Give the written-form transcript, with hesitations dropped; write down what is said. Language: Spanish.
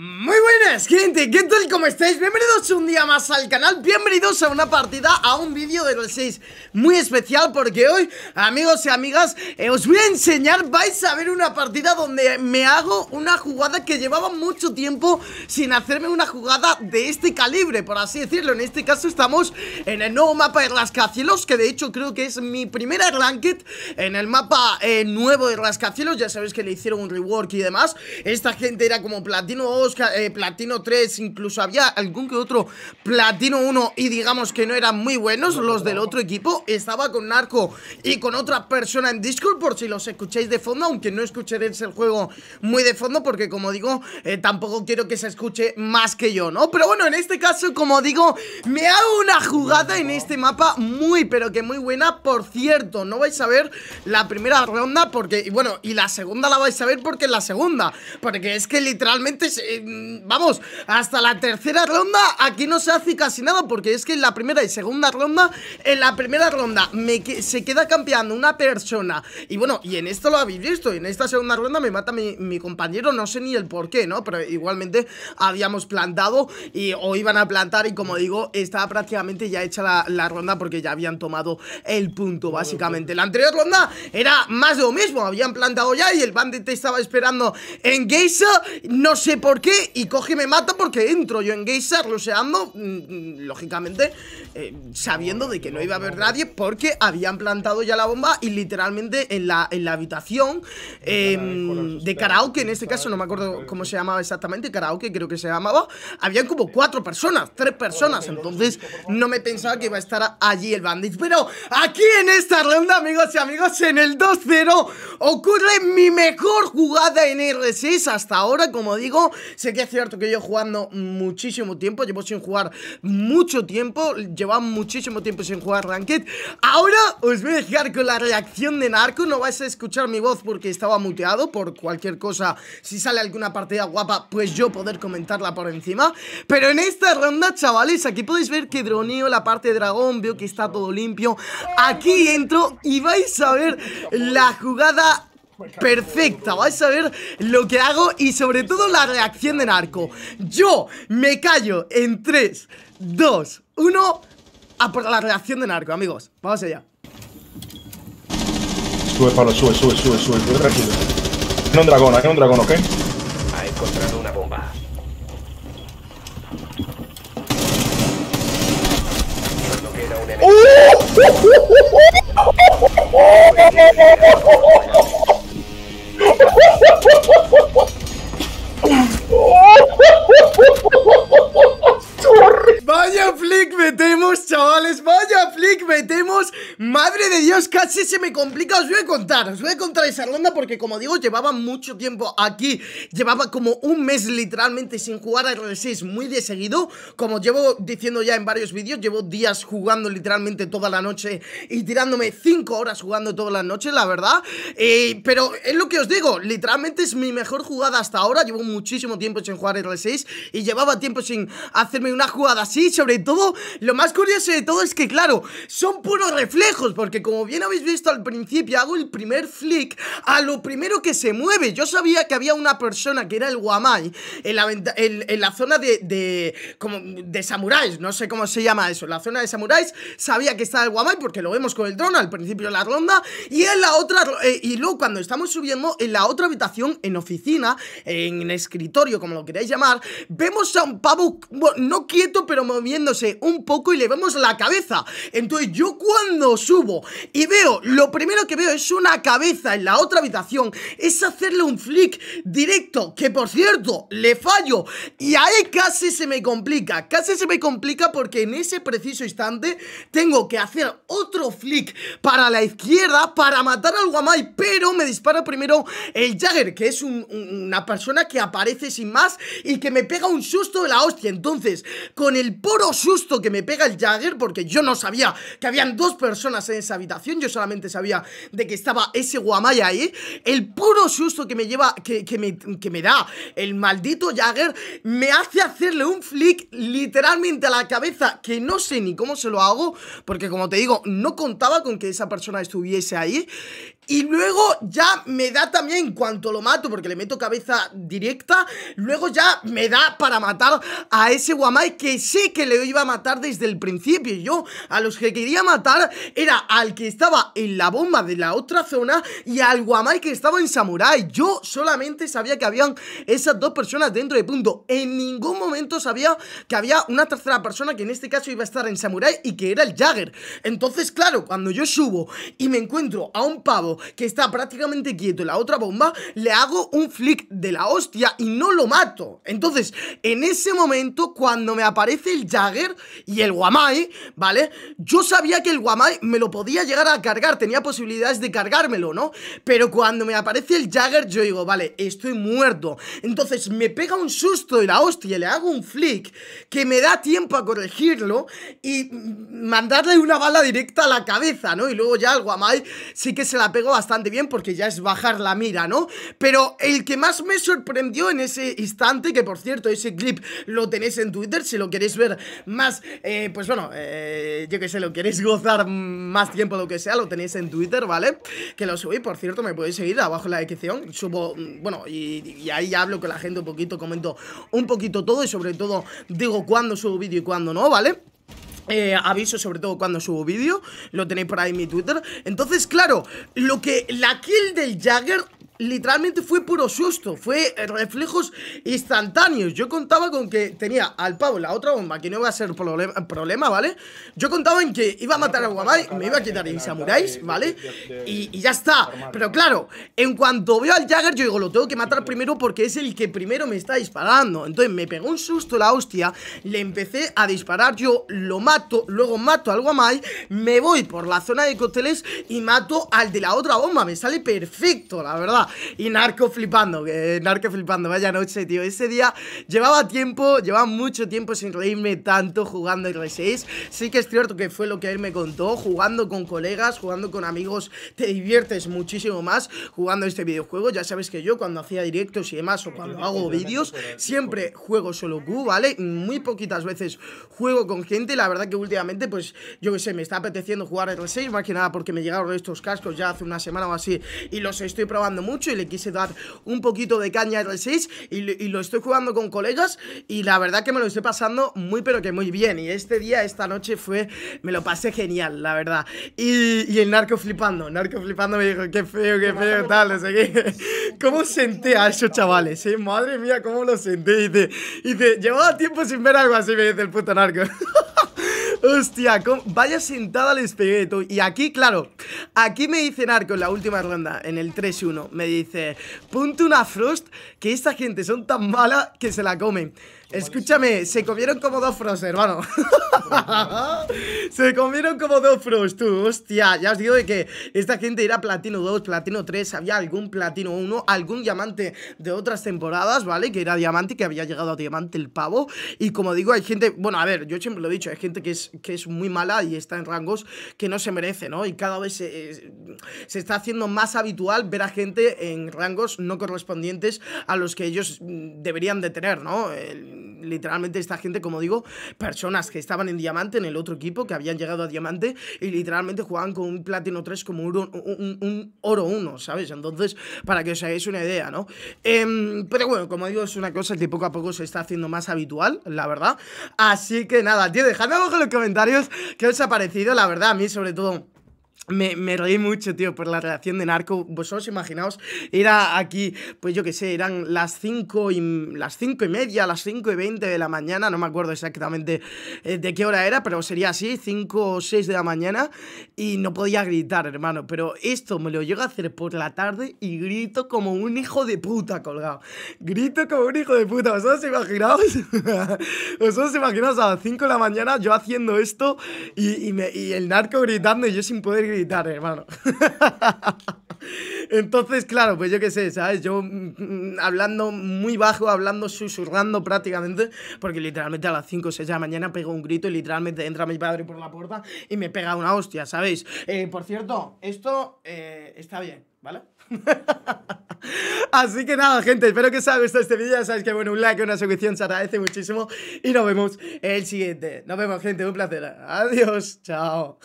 Muy buenas, gente, ¿qué tal? ¿Cómo estáis? Bienvenidos un día más al canal, bienvenidos a una partida, a un vídeo de los 6 muy especial, porque hoy, amigos y amigas, os voy a enseñar, vais a ver una partida donde me hago una jugada que llevaba mucho tiempo sin hacerme una jugada de este calibre, por así decirlo. En este caso estamos en el nuevo mapa de Rascacielos, que de hecho creo que es mi primera ranked en el mapa nuevo de Rascacielos. Ya sabéis que le hicieron un rework y demás. Esta gente era como Platino, Platino 3, incluso había algún que otro Platino 1, y digamos que no eran muy buenos los del otro equipo. Estaba con Narco y con otra persona en Discord, por si los escucháis de fondo, aunque no escucharéis el juego muy de fondo, porque como digo, tampoco quiero que se escuche más que yo, ¿no? Pero bueno, en este caso, como digo, me hago una jugada en este mapa muy, pero que muy buena. Por cierto, no vais a ver la primera ronda, porque, bueno, y la segunda la vais a ver porque es la segunda, porque es que literalmente se... Vamos, hasta la tercera ronda aquí no se hace casi nada, porque es que en la primera y segunda ronda, en la primera ronda se queda campeando una persona, y bueno, y en esto lo habéis visto, en esta segunda ronda me mata mi compañero, no sé ni el por qué, ¿no? Pero igualmente habíamos plantado o iban a plantar, y como digo, estaba prácticamente ya hecha la ronda, porque ya habían tomado el punto, básicamente. La anterior ronda era más de lo mismo, habían plantado ya y el bandit estaba esperando en Geisha, no sé por qué, y coge y me mata, porque entro yo en Geyser ruseando, lógicamente, sabiendo de que no iba a haber nadie, porque habían plantado ya la bomba, y literalmente en la habitación de karaoke, en este caso no me acuerdo cómo se llamaba exactamente, karaoke creo que se llamaba, habían como 3 personas, entonces no me pensaba que iba a estar allí el bandit. Pero aquí en esta ronda, amigos y amigos, en el 2-0 ocurre mi mejor jugada en R6 hasta ahora. Como digo, sé que es cierto que yo jugando muchísimo tiempo, llevo sin jugar mucho tiempo, llevaba muchísimo tiempo sin jugar Ranked. Ahora os voy a dejar con la reacción de Narco, no vais a escuchar mi voz porque estaba muteado, por cualquier cosa, si sale alguna partida guapa, pues yo poder comentarla por encima. Pero en esta ronda, chavales, aquí podéis ver que droneo la parte de dragón, veo que está todo limpio, aquí entro y vais a ver la jugada perfecta, vais a ver lo que hago y sobre todo la reacción de Narco. Yo me callo en 3, 2, 1, a por la reacción de Narco, amigos. Vamos allá. Sube, Pablo, sube, tranquilo. Hay un dragón, ¿ok? Ha encontrado una bomba. Vaya flick metemos, chavales, vaya flick metemos. Madre de Dios, casi se me complica. Os voy a contar esa ronda, porque como digo, llevaba mucho tiempo aquí, llevaba como un mes literalmente sin jugar a R6 muy de seguido. Como llevo diciendo ya en varios vídeos, llevo días jugando literalmente toda la noche y tirándome 5 horas jugando toda la noche, la verdad. Pero es lo que os digo, literalmente es mi mejor jugada hasta ahora. Llevo muchísimo tiempo sin jugar R6 y llevaba tiempo sin hacerme una jugada así. Sobre todo, lo más curioso de todo es que, claro, son puros reflejos, porque como bien habéis visto al principio, hago el primer flick a lo primero que se mueve. Yo sabía que había una persona que era el wamai en la zona de samuráis, no sé cómo se llama eso, la zona de samuráis. Sabía que estaba el wamai porque lo vemos con el dron al principio de la ronda, y en la otra y luego cuando estamos subiendo en la otra habitación, en oficina, en escritorio, como lo queráis llamar, vemos a un pavo, bueno, no quieto, pero moviéndose un poco, y le vemos la cabeza. Entonces yo cuando subo y veo, lo primero que veo es una cabeza en la otra habitación, es hacerle un flick directo, que por cierto, le fallo, y ahí casi se me complica, porque en ese preciso instante tengo que hacer otro flick para la izquierda para matar al wamai, pero me dispara primero el Jäger, que es una persona que aparece sin más y que me pega un susto de la hostia. Entonces, con el puro susto que me pega el Jäger, porque yo no sabía que habían 2 personas en esa habitación, yo solamente sabía de que estaba ese wamai ahí, el puro susto que me lleva, que me da el maldito Jäger, me hace hacerle un flick literalmente a la cabeza, que no sé ni cómo se lo hago, porque como te digo, no contaba con que esa persona estuviese ahí. Y luego ya me da también, en cuanto lo mato, porque le meto cabeza directa, luego ya me da para matar a ese wamai que sé que le iba a matar desde el principio. Yo a los que quería matar era al que estaba en la bomba de la otra zona y al wamai que estaba en samurai. Yo solamente sabía que habían esas dos personas dentro de punto. En ningún momento sabía que había una tercera persona que en este caso iba a estar en samurai y que era el Jäger. Entonces, claro, cuando yo subo y me encuentro a un pavo que está prácticamente quieto en la otra bomba, le hago un flick de la hostia y no lo mato. Entonces, en ese momento, cuando me aparece el Jäger y el wamai, ¿vale? Yo sabía que el wamai me lo podía llegar a cargar, tenía posibilidades de cargármelo, ¿no? Pero cuando me aparece el Jäger, yo digo, vale, estoy muerto. Entonces me pega un susto de la hostia, le hago un flick que me da tiempo a corregirlo y mandarle una bala directa a la cabeza, ¿no? Y luego ya el wamai sí que se la pegó bastante bien porque ya es bajar la mira, ¿no? Pero el que más me sorprendió en ese instante, que por cierto, ese clip lo tenéis en Twitter, si lo queréis ver más, pues bueno, yo que sé, lo queréis gozar más tiempo, lo que sea, lo tenéis en Twitter, ¿vale? Que lo subí, por cierto, me podéis seguir abajo en la descripción, subo, bueno, y ahí hablo con la gente un poquito, comento un poquito todo y sobre todo digo cuándo subo vídeo y cuándo no, ¿vale? Aviso sobre todo cuando subo vídeo, lo tenéis por ahí en mi Twitter. Entonces, claro, lo que la kill del Jäger literalmente fue puro susto, fue reflejos instantáneos. Yo contaba con que tenía al pavo la otra bomba, que no iba a ser problema, ¿vale? Yo contaba en que iba a matar a wamai, me iba a quitar en samuráis, ¿vale? Y ya está. Pero claro, en cuanto veo al Jäger, yo digo, lo tengo que matar primero porque es el que primero me está disparando. Entonces me pegó un susto la hostia, le empecé a disparar, yo lo mato, luego mato al wamai, me voy por la zona de cócteles y mato al de la otra bomba. Me sale perfecto, la verdad. Y Narco flipando, vaya noche, tío. Ese día llevaba mucho tiempo sin reírme tanto jugando R6. Sí que es cierto que fue lo que él me contó. Jugando con colegas, jugando con amigos, te diviertes muchísimo más jugando este videojuego. Ya sabes que yo cuando hacía directos y demás, o cuando hago vídeos, siempre juego solo Q, ¿vale? Muy poquitas veces juego con gente. La verdad que últimamente, pues, yo qué sé, me está apeteciendo jugar R6, más que nada porque me llegaron estos cascos ya hace una semana o así y los estoy probando mucho y le quise dar un poquito de caña al 6 y lo estoy jugando con colegas y la verdad que me lo estoy pasando muy pero que muy bien. Y este día, esta noche fue, me lo pasé genial, la verdad. Y el narco flipando me dijo, qué feo tal, no sé qué. ¿Cómo senté a esos chavales? Madre mía, cómo lo senté. Y dice, llevaba tiempo sin ver algo así, me dice el puto narco. Hostia, vaya sentada al espegueto. Y aquí, claro, aquí me dice Narco en la última ronda, en el 3-1, me dice, ponte una Frost, que esta gente son tan mala que se la comen. Escúchame, se comieron como dos Frost, hermano. Se comieron como dos Frost, tú, hostia. Ya os digo de que esta gente era Platino 2, Platino 3, había algún Platino 1, algún Diamante de otras temporadas, ¿vale? Que era Diamante, que había llegado a Diamante el pavo. Y como digo, hay gente, bueno, a ver, yo siempre lo he dicho, hay gente que es muy mala y está en rangos que no se merece, ¿no? Y cada vez se está haciendo más habitual ver a gente en rangos no correspondientes a los que ellos deberían de tener, ¿no? Literalmente esta gente, como digo, personas que estaban en Diamante, en el otro equipo, que habían llegado a Diamante y literalmente jugaban con un Platino 3 como un Oro 1, ¿sabes? Entonces, para que os hagáis una idea, ¿no? Pero bueno, como digo, es una cosa que poco a poco se está haciendo más habitual, la verdad. Así que nada, tío, dejadme abajo en los comentarios qué os ha parecido, la verdad, a mí sobre todo. Me reí mucho, tío, por la reacción de Narco. Vosotros imaginaos, era aquí, pues yo que sé, eran las 5 y media, las 5 y 20 de la mañana. No me acuerdo exactamente de qué hora era, pero sería así, 5 o 6 de la mañana. Y no podía gritar, hermano. Pero esto me lo llego a hacer por la tarde y grito como un hijo de puta colgado. Grito como un hijo de puta. ¿Vosotros imaginaos? ¿Vosotros imaginaos a las 5 de la mañana yo haciendo esto y el Narco gritando y yo sin poder gritar? Guitarra, hermano. Entonces, claro, pues yo qué sé, ¿sabes? Yo hablando muy bajo, hablando susurrando prácticamente, porque literalmente a las 5 o 6 de la mañana pego un grito y literalmente entra mi padre por la puerta y me pega una hostia, ¿sabéis? Por cierto, esto está bien, ¿vale? Así que nada, gente, espero que os haya gustado este vídeo. Ya sabéis que, bueno, un like, una suscripción se agradece muchísimo y nos vemos el siguiente. Nos vemos, gente, un placer. Adiós, chao.